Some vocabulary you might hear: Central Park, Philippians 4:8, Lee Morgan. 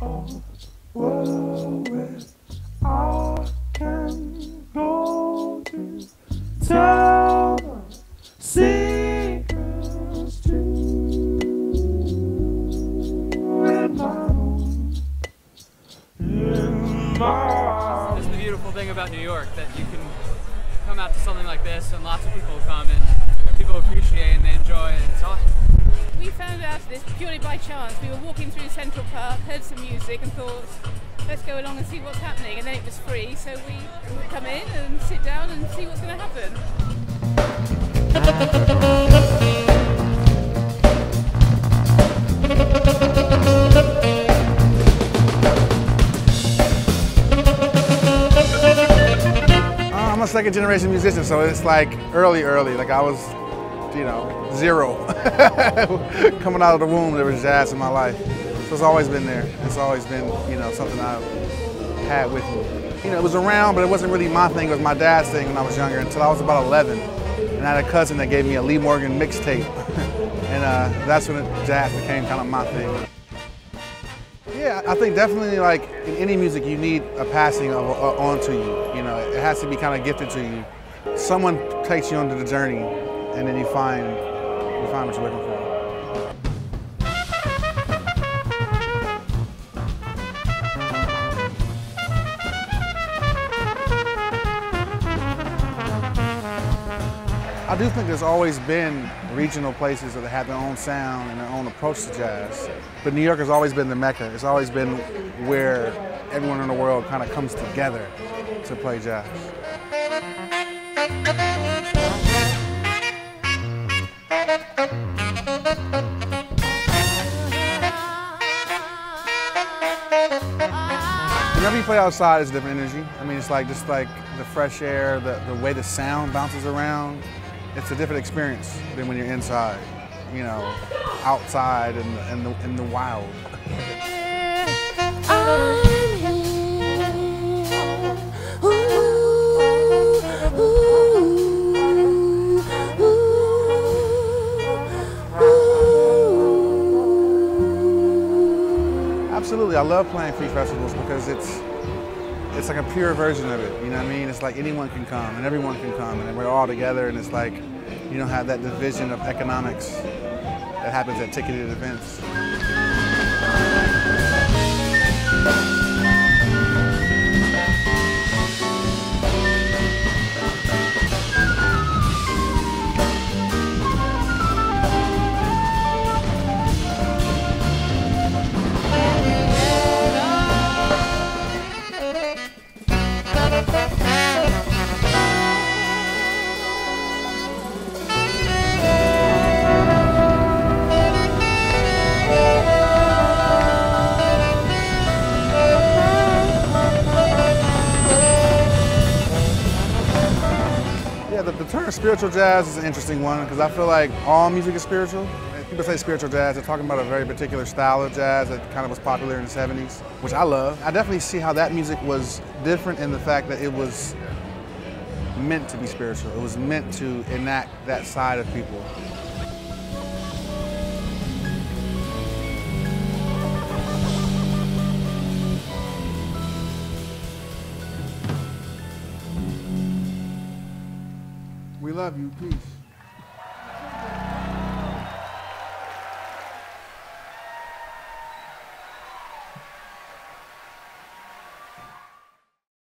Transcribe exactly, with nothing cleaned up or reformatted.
This is the beautiful thing about New York, that you can come out to something like this and lots of people will come and people appreciate and they enjoy it. It's awesome. We found out this purely by chance. We were walking through Central Park, heard some music and thought, let's go along and see what's happening, and then it was free, so we come in and sit down and see what's going to happen. I'm a second generation musician, so it's like early, early. Like I was, you know, zero. Coming out of the womb, there was jazz in my life. So it's always been there. It's always been, you know, something I've had with me. You know, it was around, but it wasn't really my thing. It was my dad's thing when I was younger, until I was about eleven. And I had a cousin that gave me a Lee Morgan mixtape. And uh, that's when it, jazz became kind of my thing. Yeah, I think definitely, like in any music, you need a passing of, uh, onto you. You know, it has to be kind of gifted to you. Someone takes you onto the journey, and then you find you find what you're looking for. I do think there's always been regional places that have their own sound and their own approach to jazz. But New York has always been the mecca. It's always been where everyone in the world kind of comes together to play jazz. Whenever you play outside, it's a different energy. I mean, it's like just like the fresh air, the, the way the sound bounces around. It's a different experience than when you're inside, you know, outside in the, in the, in the wild. Absolutely, I love playing free festivals because it's It's like a pure version of it, you know what I mean? It's like anyone can come and everyone can come and we're all together, and it's like you don't have that division of economics that happens at ticketed events. The term spiritual jazz is an interesting one because I feel like all music is spiritual. If people say spiritual jazz, they're talking about a very particular style of jazz that kind of was popular in the seventies, which I love. I definitely see how that music was different in the fact that it was meant to be spiritual. It was meant to enact that side of people. We love you. Peace.